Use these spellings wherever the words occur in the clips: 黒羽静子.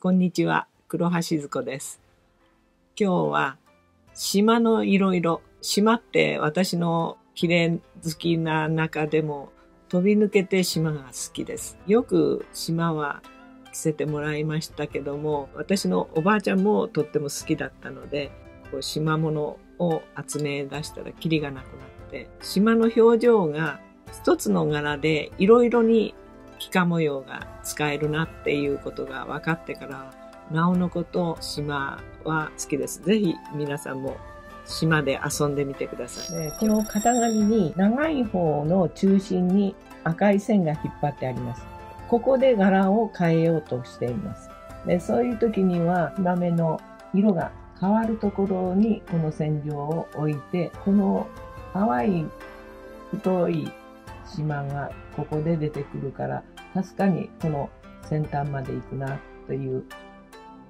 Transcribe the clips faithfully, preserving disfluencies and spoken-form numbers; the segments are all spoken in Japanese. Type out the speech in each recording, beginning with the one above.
こんにちは、黒羽静子です。今日は島のいろいろ、島って私の綺麗好きな中でも飛び抜けて島が好きです。よく島は着せてもらいましたけども、私のおばあちゃんもとっても好きだったので、こう島物を集め出したらキリがなくなって、島の表情が一つの柄でいろいろに幾何模様が使えるなっていうことが分かってからなおのこと島は好きです。ぜひ皆さんも島で遊んでみてください、ね、この型紙に長い方の中心に赤い線が引っ張ってあります。ここで柄を変えようとしています。でそういう時にはツバメの色が変わるところにこの線上を置いて、この淡い太い島がここで出てくるから、かすかにこの先端まで行くなという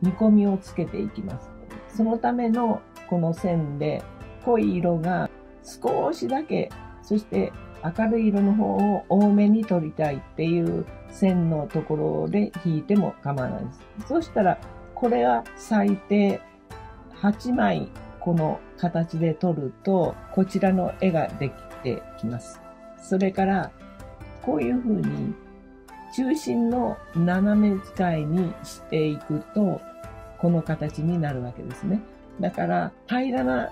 見込みをつけていきます。そのためのこの線で濃い色が少しだけ、そして明るい色の方を多めに取りたいっていう線のところで引いても構わないです。そしたらこれは最低はちまいこの形で取るとこちらの絵ができてきます。それからこういうふうに中心の斜め使いにしていくとこの形になるわけですね。だから平らな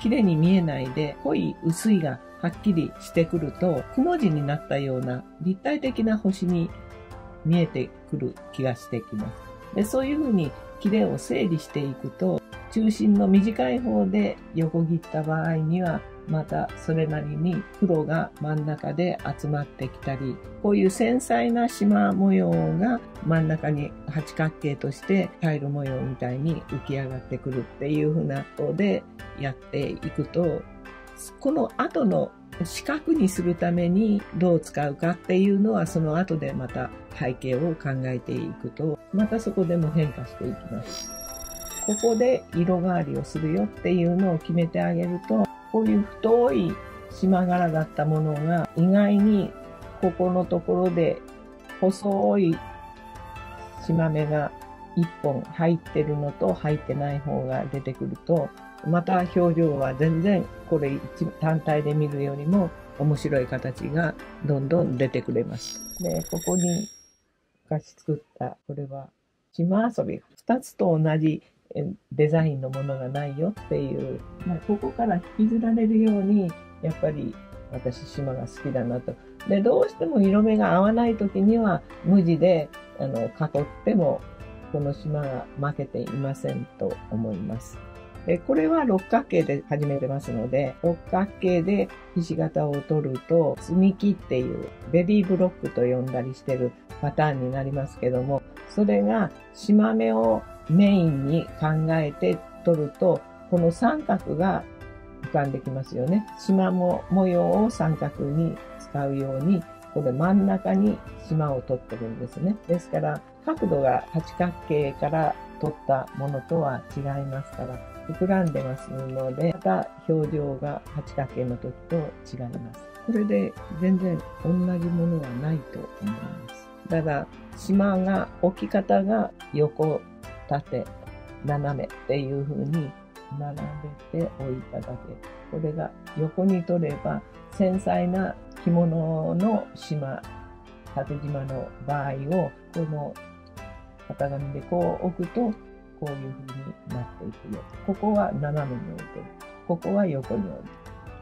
綺麗に見えないで濃い薄いがはっきりしてくるとくの字になったような立体的な星に見えてくる気がしてきます。でそういうふうに綺麗を整理していくと中心の短い方で横切った場合にはまたそれなりに黒が真ん中で集まってきたり、こういう繊細な縞模様が真ん中に八角形としてタイル模様みたいに浮き上がってくるっていうふうなことでやっていくと、この後の四角にするためにどう使うかっていうのはその後でまた背景を考えていくと、またそこでも変化していきます。ここで色変わりをするよっていうのを決めてあげると、こういう太い縞柄だったものが意外にここのところで細い縞目がいっぽん入ってるのと入ってない方が出てくると、また表情は全然これ単体で見るよりも面白い形がどんどん出てくれます。で、ここに昔作ったこれは縞遊び。ふたつと同じデザインのものがないよっていう、まあ、ここから引きずられるようにやっぱり私島が好きだなと。でどうしても色目が合わない時には無地であの囲ってもこの島が負けていませんと思います。でこれは六角形で始めてますので、六角形でひし形を取ると積み木っていうベビーブロックと呼んだりしてるパターンになりますけども、それが縞目をメインに考えて取るとこの三角が浮かんできますよね。縞模様を三角に使うようにこれ真ん中に縞を取ってるんですね。ですから角度が八角形から取ったものとは違いますから膨らんでますので、また表情が八角形の時と違います。これで全然同じものはないと思います。ただ縞が置き方が横縦斜めっていう風に並べておいただけ、これが横に取れば繊細な着物の縞縦縞の場合をこの型紙でこう置くとこういう風になっていくよ。ここは斜めに置いてる、ここは横に置いてる。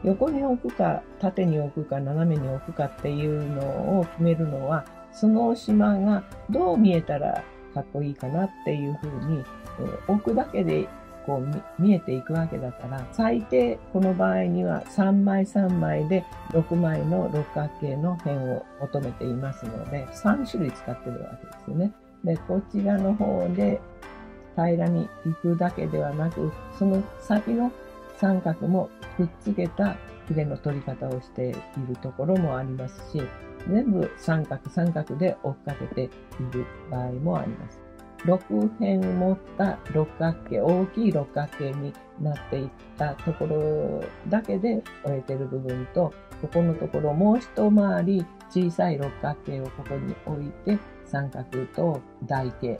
横に置くか縦に置くか斜めに置くかっていうのを決めるのはその縞がどう見えたらかっこいいかなっていうふうに、えー、置くだけでこう見えていくわけだから、最低この場合にはさんまいさんまいでろくまいの六角形の辺を求めていますのでさんしゅるい使ってるわけですよね。でこちらの方で平らにいくだけではなくその先の三角もくっつけたヒレの取り方をしているところもありますし、全部三角三角で追っかけている場合もあります。ろくへん持った六角形、大きい六角形になっていったところだけで終えてる部分と、ここのところもう一回り小さい六角形をここに置いて三角と台形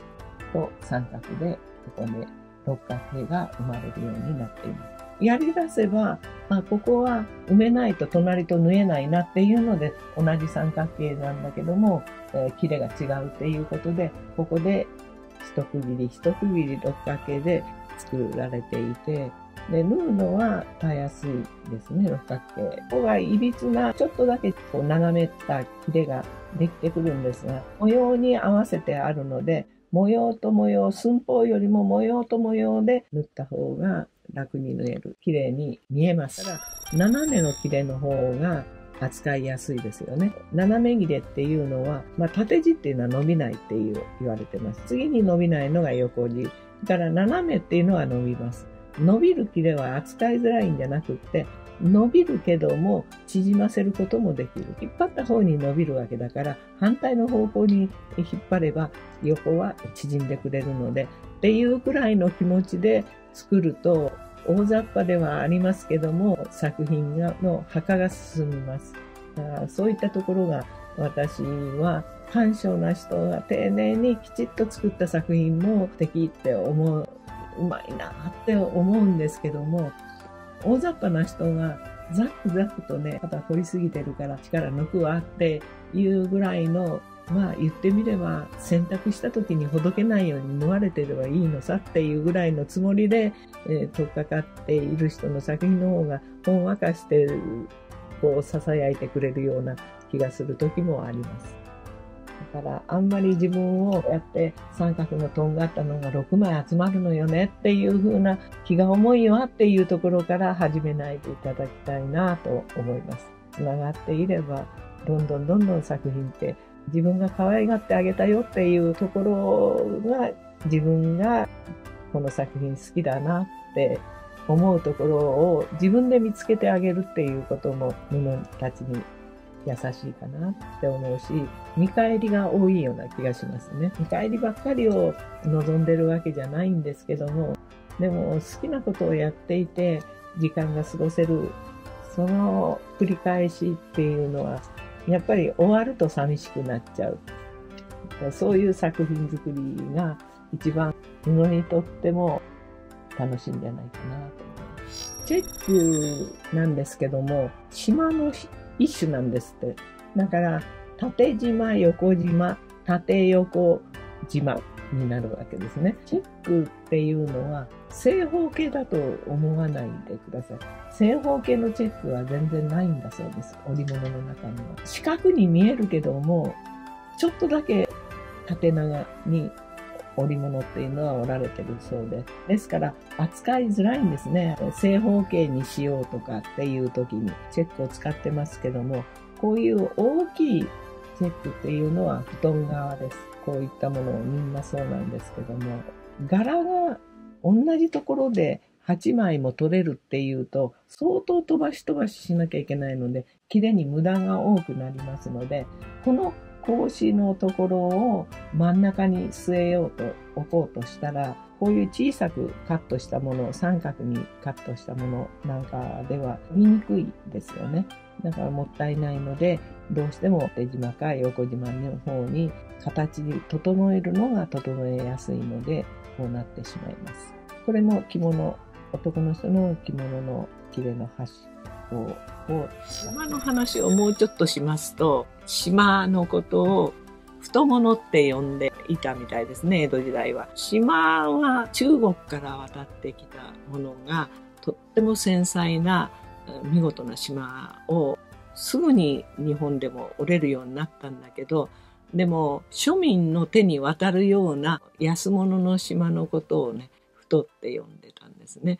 と三角で、ここで六角形が生まれるようになっています。やり出せば、まあ、ここは埋めないと隣と縫えないなっていうので、同じ三角形なんだけども、えー、切れが違うっていうことで、ここで一区切り一区切り六角形で作られていて、で、縫うのはたやすいですね、六角形。ここがいびつな、ちょっとだけこう斜めった切れができてくるんですが、模様に合わせてあるので、模様と模様、寸法よりも模様と模様で縫った方が楽に縫える。綺麗に見えますから、斜めの切れの方が扱いやすいですよね。斜め切れっていうのは、まあ、縦地っていうのは伸びないっていう言われてます。次に伸びないのが横地。だから斜めっていうのは伸びます。伸びる切れは扱いづらいんじゃなくって、伸びるけども縮ませることもできる。引っ張った方に伸びるわけだから、反対の方向に引っ張れば横は縮んでくれるので、っていうくらいの気持ちで作ると、大雑把ではありますけども、作品の墓が進みます。そういったところが私は、鑑賞な人が丁寧にきちっと作った作品も素敵って思う、うまいなって思うんですけども、大雑把な人がザクザクとね、肩凝りすぎてるから力抜くわっていうぐらいの、まあ言ってみれば洗濯した時にほどけないように縫われてればいいのさっていうぐらいのつもりで、えー、取っかかっている人の作品の方がほんわかしてこう囁いてくれるような気がする時もあります。だからあんまり自分をやって三角のとんがったのがろくまい集まるのよねっていう風な気が重いわっていうところから始めないでいただきたいなと思います。つながっていればどんどんどんどん作品って自分が可愛がってあげたよっていうところが自分がこの作品好きだなって思うところを自分で見つけてあげるっていうことも布たちに優しいかなって思うし、見返りが多いような気がしますね。見返りばっかりを望んでるわけじゃないんですけども、でも好きなことをやっていて時間が過ごせる、その繰り返しっていうのはやっぱり終わると寂しくなっちゃう。そういう作品作りが一番布にとっても楽しいんじゃないかなと思います。チェックなんですけども、島の一種なんですって。だから縦縞横縞縦横縞になるわけですね。チェックっていうのは正方形だと思わないでください。正方形のチェックは全然ないんだそうです、織物の中には。四角に見えるけどもちょっとだけ縦長に織物っていうのは織られてるそうで、ですから扱いづらいんですね。正方形にしようとかっていう時にチェックを使ってますけども、こういう大きいチェックっていうのは布団側です。こういったものをみんなそうなんですけども、柄が同じところではちまいも取れるっていうと相当飛ばし飛ばししなきゃいけないので、切れに無駄が多くなりますので、この格子のところを真ん中に据えようと置こうとしたら、こういう小さくカットしたものを三角にカットしたものなんかでは見にくいですよね。だからもったいないので、どうしても縦縞か横縞の方に形に整えるのが整えやすいので、こうなってしまいます。これも着物、男の人の着物の切れの端を、島の話をもうちょっとしますと、島のことを太物って呼んでいたみたいですね、江戸時代は。島は中国から渡ってきたものがとっても繊細な見事な島をすぐに日本でも織れるようになったんだけど、でも庶民の手に渡るような安物の島のことをね、太って呼んでたんですね。